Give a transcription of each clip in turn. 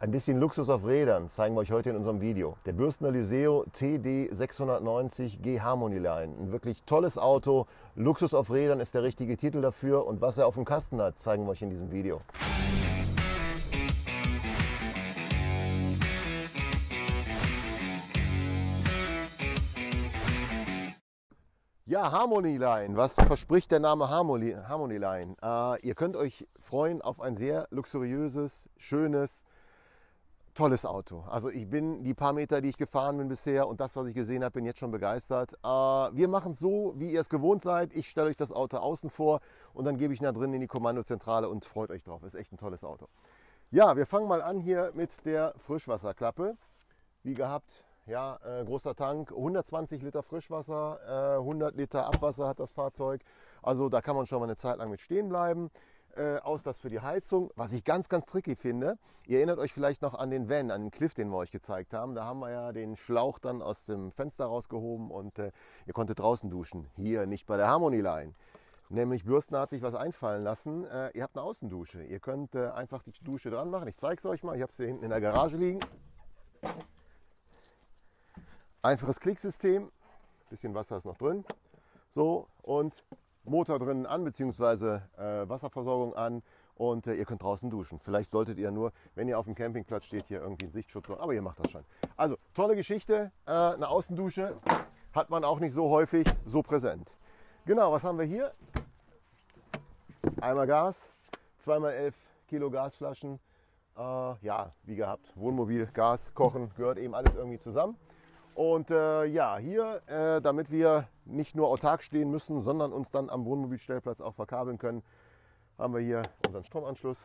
Ein bisschen Luxus auf Rädern zeigen wir euch heute in unserem Video. Der Bürstner Lyseo TD 690 G Harmony Line. Ein wirklich tolles Auto. Luxus auf Rädern ist der richtige Titel dafür. Und was er auf dem Kasten hat, zeigen wir euch in diesem Video. Ja, Harmony Line. Was verspricht der Name Harmony Line? Ihr könnt euch freuen auf ein sehr luxuriöses, schönes, tolles Auto. Also ich bin die paar Meter, die ich gefahren bin bisher und das, was ich gesehen habe, bin jetzt schon begeistert. Wir machen es so, wie ihr es gewohnt seid. Ich stelle euch das Auto außen vor und dann gebe ich nach drinnen in die Kommandozentrale und freut euch drauf. Ist echt ein tolles Auto. Ja, wir fangen mal an hier mit der Frischwasserklappe. Wie gehabt, ja, großer Tank, 120 Liter Frischwasser, 100 Liter Abwasser hat das Fahrzeug. Also da kann man schon mal eine Zeit lang mit stehen bleiben. Auslass für die Heizung, was ich ganz, ganz tricky finde. Ihr erinnert euch vielleicht noch an den Van, an den Cliff, den wir euch gezeigt haben. Da haben wir ja den Schlauch dann aus dem Fenster rausgehoben und ihr konntet draußen duschen. Hier, nicht bei der Harmony Line. Nämlich Bürstner hat sich was einfallen lassen. Ihr habt eine Außendusche. Ihr könnt einfach die Dusche dran machen. Ich zeige es euch mal. Ich habe es hier hinten in der Garage liegen. Einfaches Klicksystem. Ein bisschen Wasser ist noch drin. So, und Motor drinnen an, beziehungsweise Wasserversorgung an und ihr könnt draußen duschen. Vielleicht solltet ihr nur, wenn ihr auf dem Campingplatz steht, hier irgendwie einen Sichtschutz machen, aber ihr macht das schon. Also, tolle Geschichte, eine Außendusche hat man auch nicht so häufig so präsent. Genau, was haben wir hier? Einmal Gas, 2x11 Kilo Gasflaschen, ja, wie gehabt, Wohnmobil, Gas, Kochen, gehört eben alles irgendwie zusammen. Und ja, hier, damit wir nicht nur autark stehen müssen, sondern uns dann am Wohnmobilstellplatz auch verkabeln können, haben wir hier unseren Stromanschluss.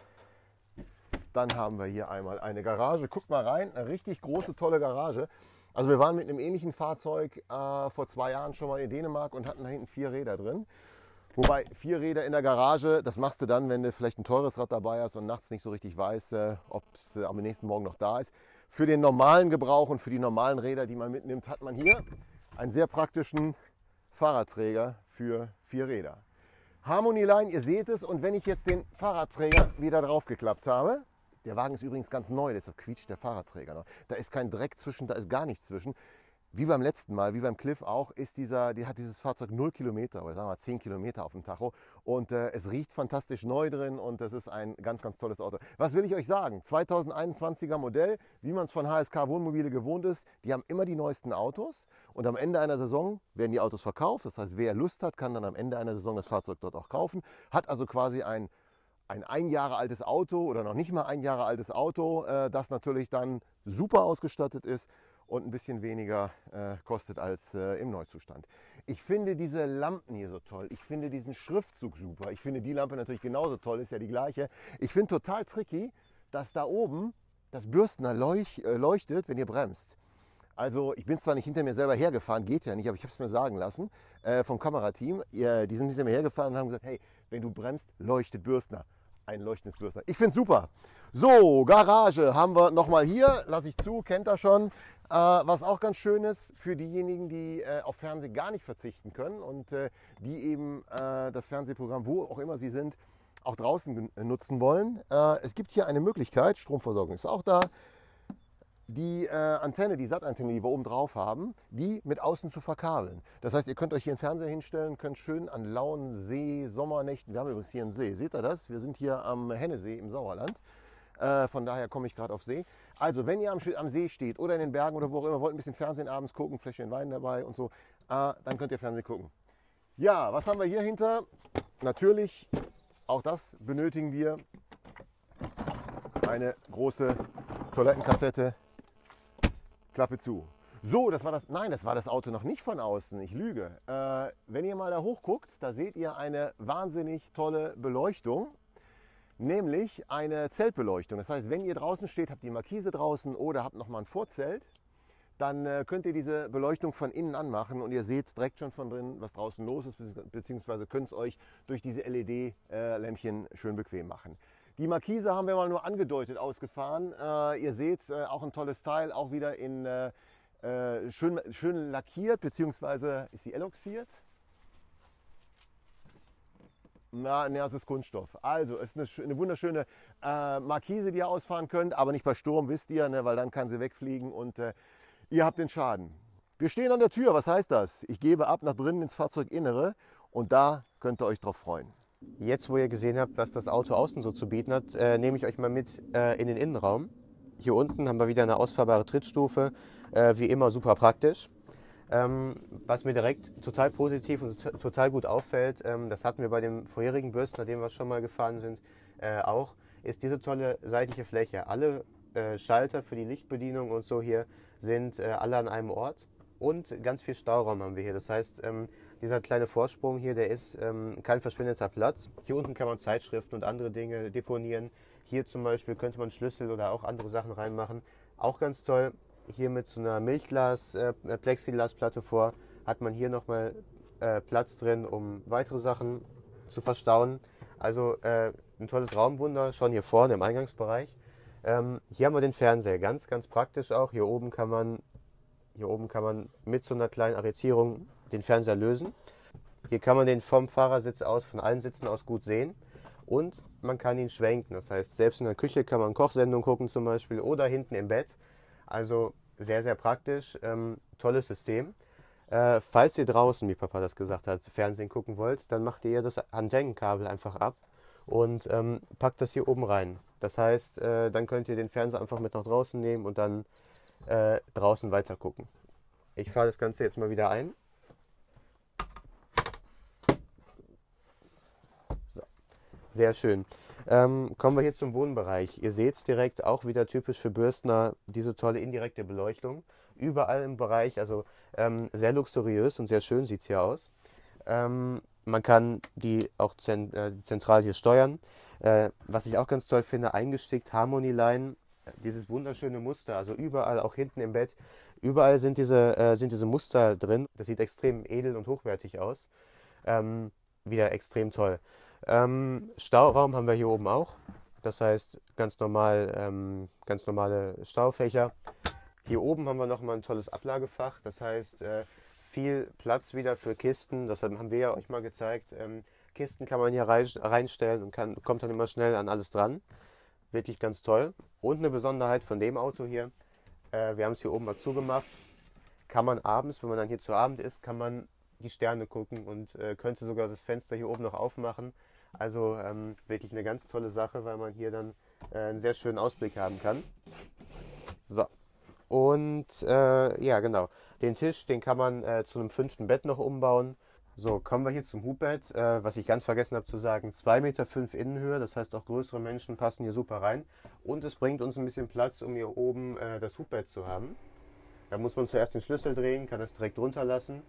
Dann haben wir hier einmal eine Garage. Guckt mal rein, eine richtig große, tolle Garage. Also wir waren mit einem ähnlichen Fahrzeug vor 2 Jahren schon mal in Dänemark und hatten da hinten 4 Räder drin. Wobei 4 Räder in der Garage, das machst du dann, wenn du vielleicht ein teures Rad dabei hast und nachts nicht so richtig weißt, ob es am nächsten Morgen noch da ist. Für den normalen Gebrauch und für die normalen Räder, die man mitnimmt, hat man hier einen sehr praktischen Fahrradträger für 4 Räder. Harmony Line, ihr seht es. Und wenn ich jetzt den Fahrradträger wieder draufgeklappt habe, der Wagen ist übrigens ganz neu, deshalb quietscht der Fahrradträger noch. Da ist kein Dreck zwischen, da ist gar nichts zwischen. Wie beim letzten Mal, wie beim Cliff auch, ist hat dieses Fahrzeug 0 Kilometer oder sagen wir mal 10 Kilometer auf dem Tacho. Und es riecht fantastisch neu drin und das ist ein ganz, ganz tolles Auto. Was will ich euch sagen? 2021er Modell, wie man es von HSK Wohnmobile gewohnt ist. Die haben immer die neuesten Autos und am Ende einer Saison werden die Autos verkauft. Das heißt, wer Lust hat, kann dann am Ende einer Saison das Fahrzeug dort auch kaufen. Hat also quasi ein Jahre altes Auto oder noch nicht mal 1 Jahre altes Auto, das natürlich dann super ausgestattet ist und ein bisschen weniger kostet als im Neuzustand. Ich finde diese Lampen hier so toll. Ich finde diesen Schriftzug super. Ich finde die Lampe natürlich genauso toll, ist ja die gleiche. Ich finde total tricky, dass da oben das Bürstner leuchtet, wenn ihr bremst. Also ich bin zwar nicht hinter mir selber hergefahren, geht ja nicht, aber ich habe es mir sagen lassen vom Kamerateam. Die sind hinter mir hergefahren und haben gesagt, hey, wenn du bremst, leuchtet Bürstner. Ein leuchtendes Bürstner. Ich finde es super. So, Garage haben wir nochmal hier. Lasse ich zu, kennt ihr schon. Was auch ganz schön ist für diejenigen, die auf Fernsehen gar nicht verzichten können und die eben das Fernsehprogramm, wo auch immer sie sind, auch draußen nutzen wollen. Es gibt hier eine Möglichkeit, Stromversorgung ist auch da, die Antenne, die SAT-Antenne, die wir oben drauf haben, die mit außen zu verkabeln. Das heißt, ihr könnt euch hier einen Fernseher hinstellen, könnt schön an lauen See, Sommernächten, wir haben übrigens hier einen See, seht ihr das? Wir sind hier am Hennesee im Sauerland, von daher komme ich gerade auf See. Also, wenn ihr am See steht oder in den Bergen oder wo auch immer, wollt ein bisschen Fernsehen abends gucken, Fläschchen Wein dabei und so, dann könnt ihr Fernsehen gucken. Ja, was haben wir hier hinter? Natürlich, auch das benötigen wir, eine große Toilettenkassette. Klappe zu. So, das war das. Nein, das war das Auto noch nicht von außen. Ich lüge. Wenn ihr mal da hochguckt, da seht ihr eine wahnsinnig tolle Beleuchtung, nämlich eine Zeltbeleuchtung. Das heißt, wenn ihr draußen steht, habt die Markise draußen oder habt nochmal ein Vorzelt, dann könnt ihr diese Beleuchtung von innen anmachen und ihr seht direkt schon von drin, was draußen los ist, beziehungsweise könnt es euch durch diese LED-Lämpchen schön bequem machen. Die Markise haben wir mal nur angedeutet ausgefahren. Ihr seht, auch ein tolles Teil, auch wieder in schön lackiert, beziehungsweise ist sie eloxiert. Na, ne, es ist Kunststoff. Also, es ist eine wunderschöne Markise, die ihr ausfahren könnt, aber nicht bei Sturm, wisst ihr, ne, weil dann kann sie wegfliegen und ihr habt den Schaden. Wir stehen an der Tür, was heißt das? Ich gebe ab nach drinnen ins Fahrzeuginnere und da könnt ihr euch drauf freuen. Jetzt, wo ihr gesehen habt, was das Auto außen so zu bieten hat, nehme ich euch mal mit in den Innenraum. Hier unten haben wir wieder eine ausfahrbare Trittstufe, wie immer super praktisch. Was mir direkt total positiv und total gut auffällt, das hatten wir bei dem vorherigen Bürstner, den wir schon mal gefahren sind, auch, ist diese tolle seitliche Fläche. Alle Schalter für die Lichtbedienung und so hier sind alle an einem Ort und ganz viel Stauraum haben wir hier. Das heißt, dieser kleine Vorsprung hier, der ist kein verschwindeter Platz. Hier unten kann man Zeitschriften und andere Dinge deponieren. Hier zum Beispiel könnte man Schlüssel oder auch andere Sachen reinmachen. Auch ganz toll. Hier mit so einer Plexiglasplatte vor, hat man hier nochmal Platz drin, um weitere Sachen zu verstauen. Also ein tolles Raumwunder, schon hier vorne im Eingangsbereich. Hier haben wir den Fernseher, ganz, ganz praktisch auch. Hier oben kann man mit so einer kleinen Arretierung den Fernseher lösen. Hier kann man den vom Fahrersitz aus, von allen Sitzen aus gut sehen. Und man kann ihn schwenken, das heißt, selbst in der Küche kann man Kochsendungen gucken zum Beispiel oder hinten im Bett. Also sehr, sehr praktisch, tolles System. Falls ihr draußen, wie Papa das gesagt hat, Fernsehen gucken wollt, dann macht ihr das Antennenkabel einfach ab und packt das hier oben rein. Das heißt, dann könnt ihr den Fernseher einfach mit nach draußen nehmen und dann draußen weiter gucken. Ich fahre das Ganze jetzt mal wieder ein. So, sehr schön. Kommen wir hier zum Wohnbereich. Ihr seht es direkt, auch wieder typisch für Bürstner, diese tolle indirekte Beleuchtung. Überall im Bereich, also sehr luxuriös und sehr schön sieht es hier aus. Man kann die auch zentral hier steuern. Was ich auch ganz toll finde, eingestickt Harmony Line, dieses wunderschöne Muster, also überall, auch hinten im Bett, überall sind diese Muster drin. Das sieht extrem edel und hochwertig aus. Wieder extrem toll. Stauraum haben wir hier oben auch, das heißt ganz normale Staufächer. Hier oben haben wir nochmal ein tolles Ablagefach, das heißt viel Platz wieder für Kisten, das haben wir ja euch mal gezeigt. Kisten kann man hier reinstellen und kommt dann immer schnell an alles dran, wirklich ganz toll. Und eine Besonderheit von dem Auto hier, wir haben es hier oben mal zugemacht, kann man abends, wenn man dann hier zu Abend ist, kann man die Sterne gucken und könnte sogar das Fenster hier oben noch aufmachen. Also wirklich eine ganz tolle Sache, weil man hier dann einen sehr schönen Ausblick haben kann. So, und ja genau, den Tisch, den kann man zu einem 5. Bett noch umbauen. So, kommen wir hier zum Hubbett, was ich ganz vergessen habe zu sagen, 2,5 Meter Innenhöhe, das heißt auch größere Menschen passen hier super rein. Und es bringt uns ein bisschen Platz, um hier oben das Hubbett zu haben. Da muss man zuerst den Schlüssel drehen, kann das direkt runterlassen.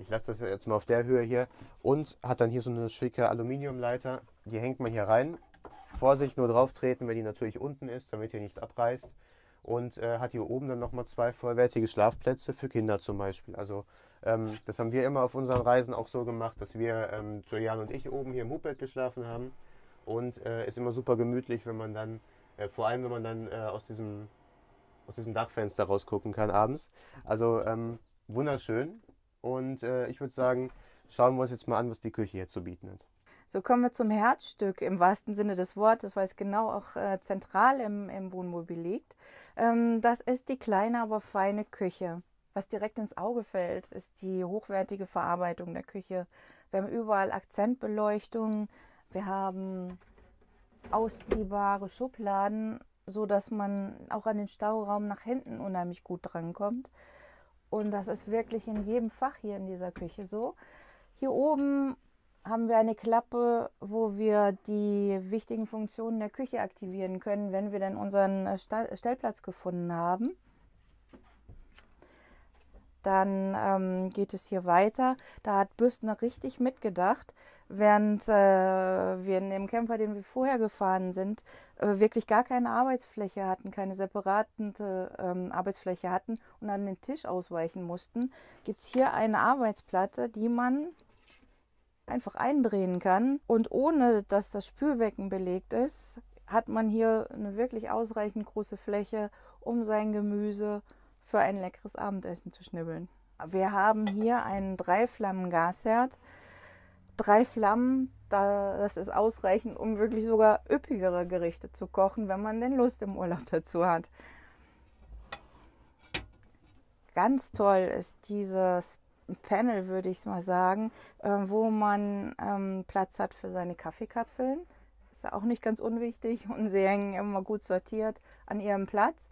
Ich lasse das jetzt mal auf der Höhe hier und hat dann hier so eine schicke Aluminiumleiter. Die hängt man hier rein. Vorsicht, nur drauf treten, wenn die natürlich unten ist, damit hier nichts abreißt. Und hat hier oben dann nochmal 2 vollwertige Schlafplätze für Kinder zum Beispiel. Also das haben wir immer auf unseren Reisen auch so gemacht, dass wir, Julian und ich, oben hier im Hubbett geschlafen haben. Und ist immer super gemütlich, wenn man dann, vor allem wenn man dann aus diesem Dachfenster rausgucken kann abends. Also wunderschön. Und ich würde sagen, schauen wir uns jetzt mal an, was die Küche hier zu bieten hat. So, kommen wir zum Herzstück im wahrsten Sinne des Wortes, weil es genau auch zentral im Wohnmobil liegt. Das ist die kleine, aber feine Küche. Was direkt ins Auge fällt, ist die hochwertige Verarbeitung der Küche. Wir haben überall Akzentbeleuchtung, wir haben ausziehbare Schubladen, sodass man auch an den Stauraum nach hinten unheimlich gut drankommt. Und das ist wirklich in jedem Fach hier in dieser Küche so. Hier oben haben wir eine Klappe, wo wir die wichtigen Funktionen der Küche aktivieren können, wenn wir dann unseren Stellplatz gefunden haben. Dann geht es hier weiter. Da hat Bürstner richtig mitgedacht, während wir in dem Camper, den wir vorher gefahren sind, wirklich gar keine Arbeitsfläche hatten, keine separaten Arbeitsfläche hatten und an den Tisch ausweichen mussten. Gibt es hier eine Arbeitsplatte, die man einfach eindrehen kann. Und ohne, dass das Spülbecken belegt ist, hat man hier eine wirklich ausreichend große Fläche, um sein Gemüse für ein leckeres Abendessen zu schnibbeln. Wir haben hier einen 3-Flammen-Gasherd. 3 Flammen Das ist ausreichend, um wirklich sogar üppigere Gerichte zu kochen, wenn man denn Lust im Urlaub dazu hat. Ganz toll ist dieses Panel, würde ich mal sagen, wo man Platz hat für seine Kaffeekapseln. Ist ja auch nicht ganz unwichtig und sie hängen immer gut sortiert an ihrem Platz.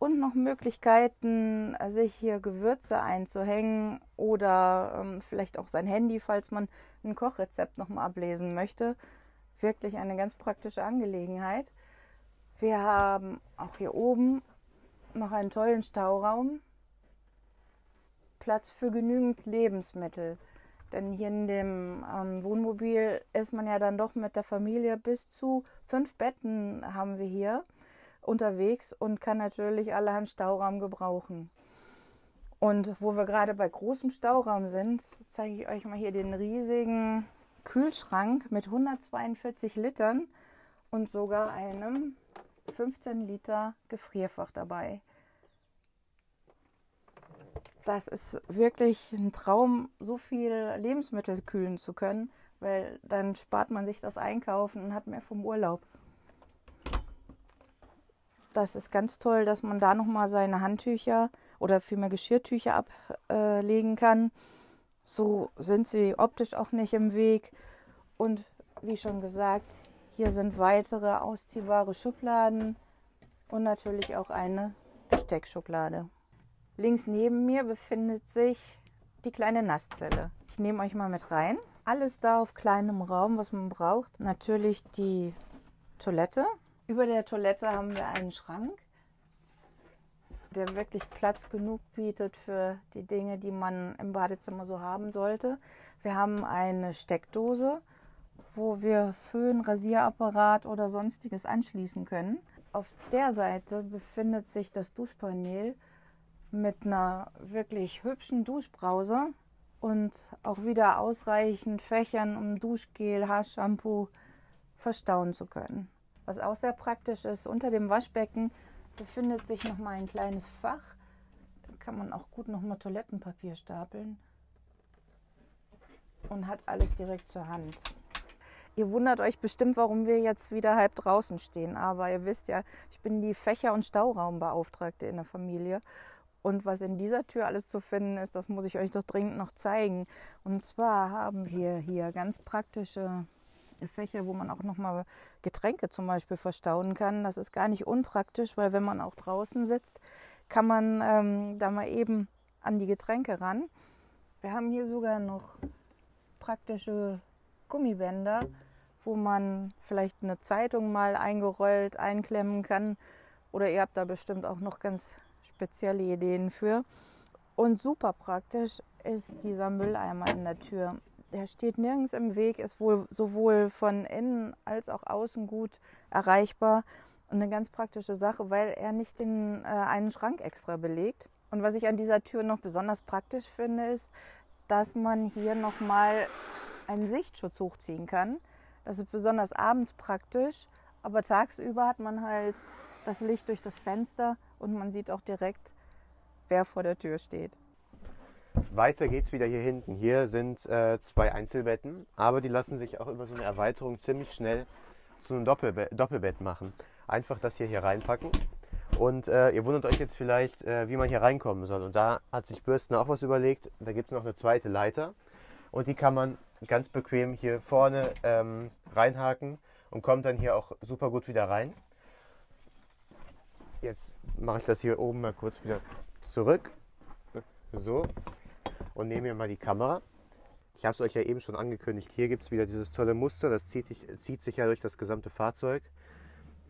Und noch Möglichkeiten, sich hier Gewürze einzuhängen oder vielleicht auch sein Handy, falls man ein Kochrezept nochmal ablesen möchte. Wirklich eine ganz praktische Angelegenheit. Wir haben auch hier oben noch einen tollen Stauraum. Platz für genügend Lebensmittel. Denn hier in dem Wohnmobil ist man ja dann doch mit der Familie, bis zu 5 Betten haben wir hier unterwegs und kann natürlich allerhand Stauraum gebrauchen. Und wo wir gerade bei großem Stauraum sind, zeige ich euch mal hier den riesigen Kühlschrank mit 142 Litern und sogar einem 15 Liter Gefrierfach dabei. Das ist wirklich ein Traum, so viele Lebensmittel kühlen zu können, weil dann spart man sich das Einkaufen und hat mehr vom Urlaub. Das ist ganz toll, dass man da nochmal seine Handtücher oder vielmehr Geschirrtücher ablegen kann. So sind sie optisch auch nicht im Weg. Und wie schon gesagt, hier sind weitere ausziehbare Schubladen und natürlich auch eine Besteckschublade. Links neben mir befindet sich die kleine Nasszelle. Ich nehme euch mal mit rein. Alles da auf kleinem Raum, was man braucht. Natürlich die Toilette. Über der Toilette haben wir einen Schrank, der wirklich Platz genug bietet für die Dinge, die man im Badezimmer so haben sollte. Wir haben eine Steckdose, wo wir Föhn, Rasierapparat oder sonstiges anschließen können. Auf der Seite befindet sich das Duschpanel mit einer wirklich hübschen Duschbrause und auch wieder ausreichend Fächern, um Duschgel, Haarshampoo verstauen zu können. Was auch sehr praktisch ist, unter dem Waschbecken befindet sich nochmal ein kleines Fach. Da kann man auch gut nochmal Toilettenpapier stapeln und hat alles direkt zur Hand. Ihr wundert euch bestimmt, warum wir jetzt wieder halb draußen stehen, aber ihr wisst ja, ich bin die Fächer- und Stauraumbeauftragte in der Familie. Und was in dieser Tür alles zu finden ist, das muss ich euch doch dringend noch zeigen. Und zwar haben wir hier ganz praktische Fächer, wo man auch nochmal Getränke zum Beispiel verstauen kann. Das ist gar nicht unpraktisch, weil wenn man auch draußen sitzt, kann man da mal eben an die Getränke ran. Wir haben hier sogar noch praktische Gummibänder, wo man vielleicht eine Zeitung mal eingerollt einklemmen kann. Oder ihr habt da bestimmt auch noch ganz spezielle Ideen für. Und super praktisch ist dieser Mülleimer in der Tür. Der steht nirgends im Weg, ist wohl sowohl von innen als auch außen gut erreichbar. Und eine ganz praktische Sache, weil er nicht einen Schrank extra belegt. Und was ich an dieser Tür noch besonders praktisch finde, ist, dass man hier nochmal einen Sichtschutz hochziehen kann. Das ist besonders abends praktisch, aber tagsüber hat man halt das Licht durch das Fenster und man sieht auch direkt, wer vor der Tür steht. Weiter geht's wieder hier hinten. Hier sind 2 Einzelbetten, aber die lassen sich auch über so eine Erweiterung ziemlich schnell zu einem Doppelbett machen. Einfach das hier reinpacken und ihr wundert euch jetzt vielleicht, wie man hier reinkommen soll. Und da hat sich Bürstner auch was überlegt. Da gibt es noch eine zweite Leiter und die kann man ganz bequem hier vorne reinhaken und kommt dann hier auch super gut wieder rein. Jetzt mache ich das hier oben mal kurz wieder zurück, so, und nehme hier mal die Kamera. Ich habe es euch ja eben schon angekündigt, hier gibt es wieder dieses tolle Muster, das zieht sich ja durch das gesamte Fahrzeug.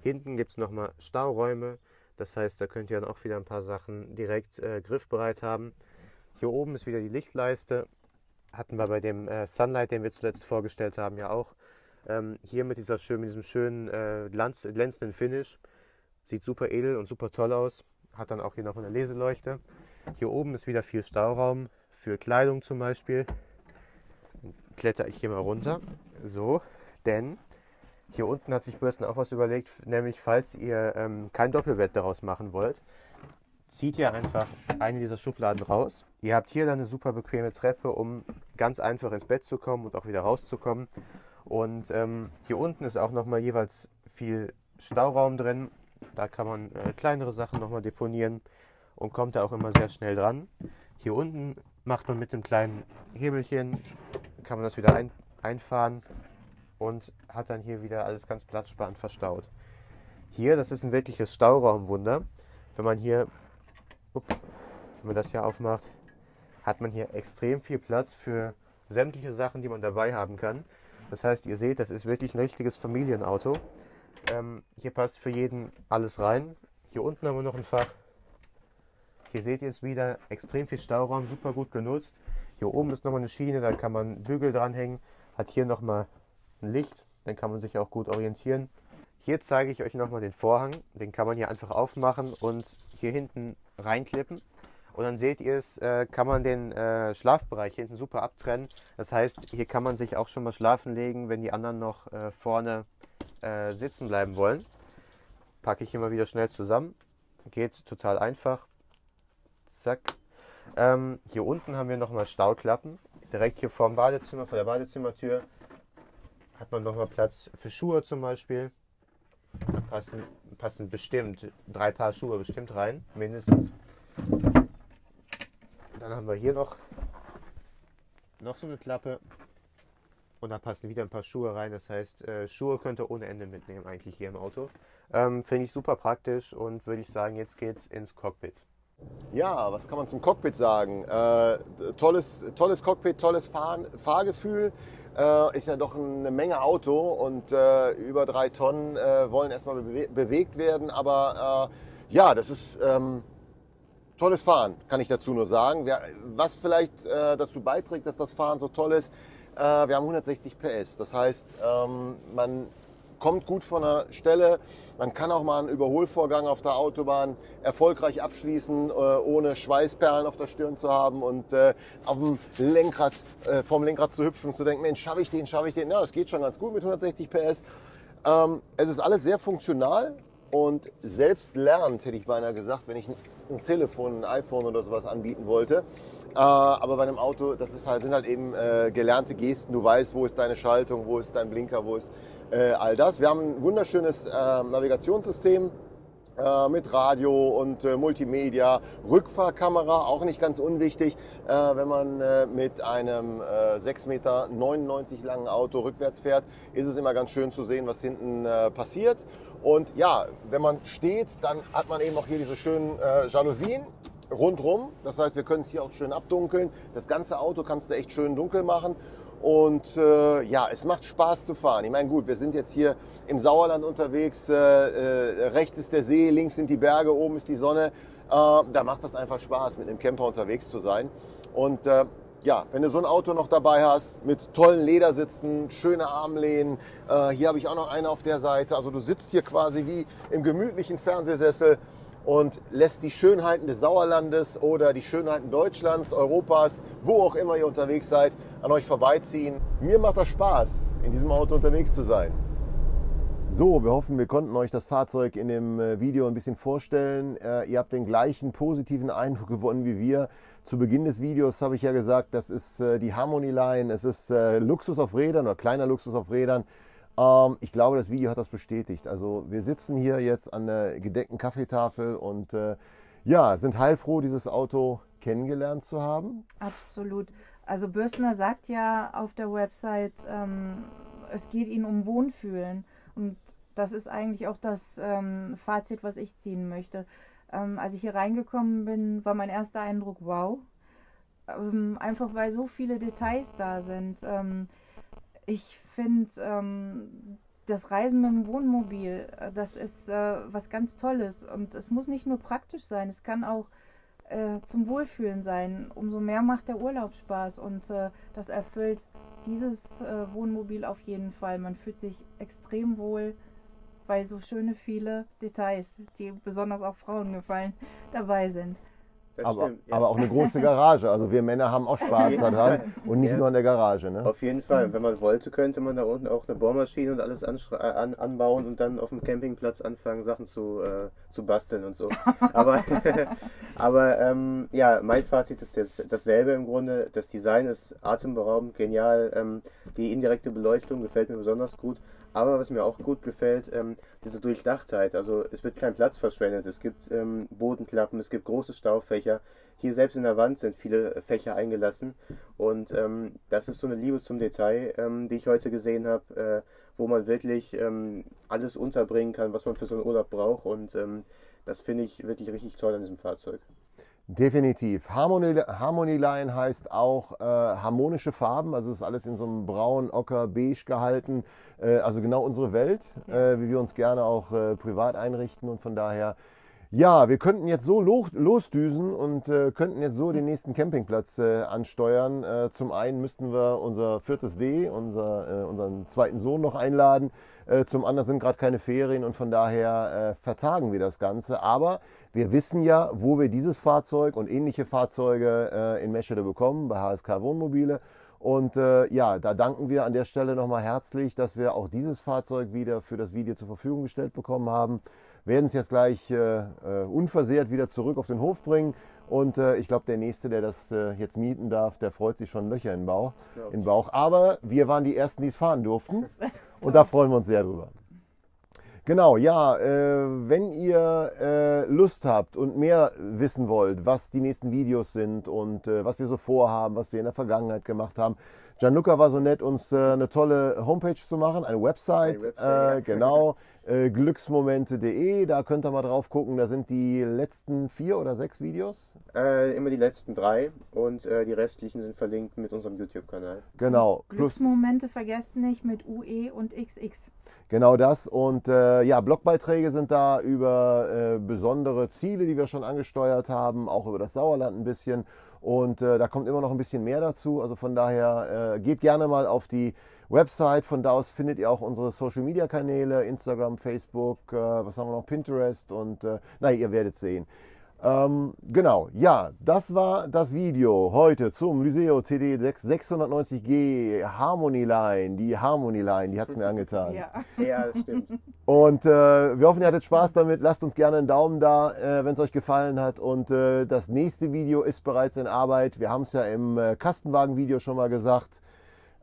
Hinten gibt es nochmal Stauräume, das heißt, da könnt ihr dann auch wieder ein paar Sachen direkt griffbereit haben. Hier oben ist wieder die Lichtleiste, hatten wir bei dem Sunlight, den wir zuletzt vorgestellt haben, ja auch. Hier mit diesem schönen glänzenden Finish. Sieht super edel und super toll aus. Hat dann auch hier noch eine Leseleuchte. Hier oben ist wieder viel Stauraum für Kleidung zum Beispiel. Dann klettere ich hier mal runter. So, denn hier unten hat sich Bürstner auch was überlegt, nämlich falls ihr kein Doppelbett daraus machen wollt, zieht ihr einfach eine dieser Schubladen raus. Ihr habt hier dann eine super bequeme Treppe, um ganz einfach ins Bett zu kommen und auch wieder rauszukommen. Und hier unten ist auch nochmal jeweils viel Stauraum drin. Da kann man kleinere Sachen nochmal deponieren und kommt da auch immer sehr schnell dran. Hier unten macht man mit dem kleinen Hebelchen, kann man das wieder einfahren und hat dann hier wieder alles ganz platzsparend verstaut. Hier, das ist ein wirkliches Stauraumwunder. Wenn man hier, wenn man das hier aufmacht, hat man hier extrem viel Platz für sämtliche Sachen, die man dabei haben kann. Das heißt, ihr seht, das ist wirklich ein richtiges Familienauto. Hier passt für jeden alles rein. Hier unten haben wir noch ein Fach. Hier seht ihr es wieder, extrem viel Stauraum, super gut genutzt. Hier oben ist nochmal eine Schiene, da kann man Bügel dranhängen. Hat hier nochmal ein Licht, dann kann man sich auch gut orientieren. Hier zeige ich euch nochmal den Vorhang. Den kann man hier einfach aufmachen und hier hinten reinklippen. Und dann seht ihr es, kann man den Schlafbereich hinten super abtrennen. Das heißt, hier kann man sich auch schon mal schlafen legen, wenn die anderen noch vorne sitzen bleiben wollen. Packe ich immer wieder schnell zusammen. Geht total einfach. Zack. Hier unten haben wir nochmal Stauklappen. Direkt hier vorm Badezimmer, vor der Badezimmertür hat man nochmal Platz für Schuhe zum Beispiel. Da passen bestimmt 3 Paar Schuhe bestimmt rein, mindestens. Dann haben wir hier noch so eine Klappe und da passen wieder ein paar Schuhe rein. Das heißt, Schuhe könnt ihr ohne Ende mitnehmen eigentlich hier im Auto. Finde ich super praktisch und würde ich sagen, jetzt geht's ins Cockpit. Ja, was kann man zum Cockpit sagen? Tolles Cockpit, tolles Fahrgefühl. Ist ja doch eine Menge Auto und über 3 Tonnen wollen erstmal bewegt werden. Aber ja, das ist tolles Fahren, kann ich dazu nur sagen. Was vielleicht dazu beiträgt, dass das Fahren so toll ist, wir haben 160 PS. Das heißt, man kommt gut von der Stelle. Man kann auch mal einen Überholvorgang auf der Autobahn erfolgreich abschließen, ohne Schweißperlen auf der Stirn zu haben und auf dem Lenkrad, vom Lenkrad zu hüpfen und zu denken, Mensch, schaffe ich den, schaffe ich den. Ja, das geht schon ganz gut mit 160 PS. Es ist alles sehr funktional und selbstlernend, hätte ich beinahe gesagt, wenn ich ein Telefon, ein iPhone oder sowas anbieten wollte. Aber bei einem Auto, das ist halt, sind halt eben gelernte Gesten. Du weißt, wo ist deine Schaltung, wo ist dein Blinker, wo ist all das. Wir haben ein wunderschönes Navigationssystem mit Radio und Multimedia, Rückfahrkamera, auch nicht ganz unwichtig, wenn man mit einem 6,99 Meter langen Auto rückwärts fährt, ist es immer ganz schön zu sehen, was hinten passiert. Und ja, wenn man steht, dann hat man eben auch hier diese schönen Jalousien rundrum. Das heißt, wir können es hier auch schön abdunkeln. Das ganze Auto kannst du echt schön dunkel machen. Und ja, es macht Spaß zu fahren. Ich meine, gut, wir sind jetzt hier im Sauerland unterwegs. Rechts ist der See, links sind die Berge, oben ist die Sonne. Da macht das einfach Spaß, mit einem Camper unterwegs zu sein. Und ja, wenn du so ein Auto noch dabei hast, mit tollen Ledersitzen, schöne Armlehnen, hier habe ich auch noch eine auf der Seite, also du sitzt hier quasi wie im gemütlichen Fernsehsessel und lässt die Schönheiten des Sauerlandes oder die Schönheiten Deutschlands, Europas, wo auch immer ihr unterwegs seid, an euch vorbeiziehen. Mir macht das Spaß, in diesem Auto unterwegs zu sein. So, wir hoffen, wir konnten euch das Fahrzeug in dem Video ein bisschen vorstellen. Ihr habt den gleichen positiven Eindruck gewonnen wie wir. Zu Beginn des Videos habe ich ja gesagt, das ist die Harmony Line, es ist Luxus auf Rädern oder kleiner Luxus auf Rädern. Ich glaube, das Video hat das bestätigt. Also wir sitzen hier jetzt an der gedeckten Kaffeetafel und ja, sind heilfroh, dieses Auto kennengelernt zu haben. Absolut. Also Bürstner sagt ja auf der Website, es geht ihnen um Wohlfühlen. Und das ist eigentlich auch das Fazit, was ich ziehen möchte. Als ich hier reingekommen bin, war mein erster Eindruck, wow. Einfach weil so viele Details da sind. Ich finde, das Reisen mit dem Wohnmobil, das ist was ganz Tolles. Und es muss nicht nur praktisch sein, es kann auch zum Wohlfühlen sein. Umso mehr macht der Urlaub Spaß und das erfüllt dieses Wohnmobil auf jeden Fall. Man fühlt sich extrem wohl, weil so schöne viele Details, die besonders auch Frauen gefallen, dabei sind. Aber auch eine große Garage. Also wir Männer haben auch Spaß daran und nicht nur an der Garage. Ne? Auf jeden Fall. Und wenn man wollte, könnte man da unten auch eine Bohrmaschine und alles anbauen und dann auf dem Campingplatz anfangen, Sachen zu basteln und so. Aber, ja, mein Fazit ist dasselbe im Grunde. Das Design ist atemberaubend, genial. Die indirekte Beleuchtung gefällt mir besonders gut. Aber was mir auch gut gefällt, diese Durchdachtheit. Also es wird kein Platz verschwendet. Es gibt Bodenklappen, es gibt große Staufächer. Hier selbst in der Wand sind viele Fächer eingelassen. Und das ist so eine Liebe zum Detail, die ich heute gesehen habe, wo man wirklich alles unterbringen kann, was man für so einen Urlaub braucht. Und das finde ich wirklich richtig toll an diesem Fahrzeug. Definitiv. Harmony Line heißt auch harmonische Farben, also ist alles in so einem braun, ocker, beige gehalten, also genau unsere Welt, wie wir uns gerne auch privat einrichten, und von daher, ja, wir könnten jetzt so losdüsen und könnten jetzt so den nächsten Campingplatz ansteuern. Zum einen müssten wir unser viertes D, unseren zweiten Sohn noch einladen. Zum anderen sind gerade keine Ferien und von daher vertagen wir das Ganze. Aber wir wissen ja, wo wir dieses Fahrzeug und ähnliche Fahrzeuge in Meschede bekommen, bei HSK Wohnmobile. Und ja, da danken wir an der Stelle nochmal herzlich, dass wir auch dieses Fahrzeug wieder für das Video zur Verfügung gestellt bekommen haben. Werden es jetzt gleich unversehrt wieder zurück auf den Hof bringen. Und ich glaube, der Nächste, der das jetzt mieten darf, der freut sich schon Löcher im Bauch. Aber wir waren die Ersten, die es fahren durften. Und da freuen wir uns sehr drüber. Genau, ja, wenn ihr Lust habt und mehr wissen wollt, was die nächsten Videos sind und was wir so vorhaben, was wir in der Vergangenheit gemacht haben. Gianluca war so nett, uns eine tolle Homepage zu machen, eine Website, genau, glücksmomente.de, da könnt ihr mal drauf gucken, da sind die letzten 4 oder 6 Videos? Immer die letzten 3 und die restlichen sind verlinkt mit unserem YouTube-Kanal. Genau. Glücksmomente vergesst nicht mit UE und XX. Genau das, und ja, Blogbeiträge sind da über besondere Ziele, die wir schon angesteuert haben, auch über das Sauerland ein bisschen. Und da kommt immer noch ein bisschen mehr dazu. Also von daher geht gerne mal auf die Website. Von da aus findet ihr auch unsere Social-Media-Kanäle, Instagram, Facebook, was haben wir noch, Pinterest. Und naja, ihr werdet sehen. Genau, ja, das war das Video heute zum Lyseo TD 690 G Harmony Line, die hat es mir angetan. Ja, ja, das stimmt. Und wir hoffen, ihr hattet Spaß damit. Lasst uns gerne einen Daumen da, wenn es euch gefallen hat. Und das nächste Video ist bereits in Arbeit. Wir haben es ja im Kastenwagen-Video schon mal gesagt.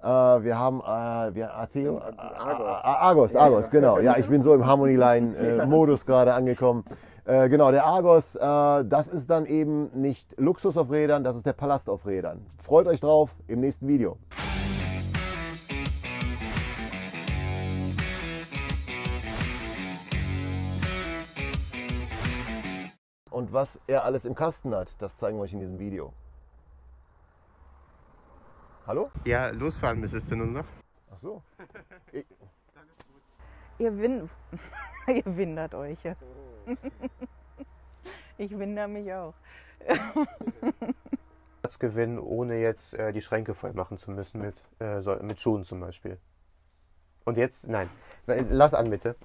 Wir haben Argos, genau. Ja, ich bin so im Harmony Line-Modus gerade angekommen. Genau, der Argos, das ist dann eben nicht Luxus auf Rädern, das ist der Palast auf Rädern. Freut euch drauf im nächsten Video. Und was er alles im Kasten hat, das zeigen wir euch in diesem Video. Hallo? Ja, losfahren müsstest du nun noch. Ach so. Ihr windert euch. Ich windere mich auch. Platz gewinnen, ohne jetzt die Schränke voll machen zu müssen mit Schuhen zum Beispiel. Und jetzt, nein, lass an bitte.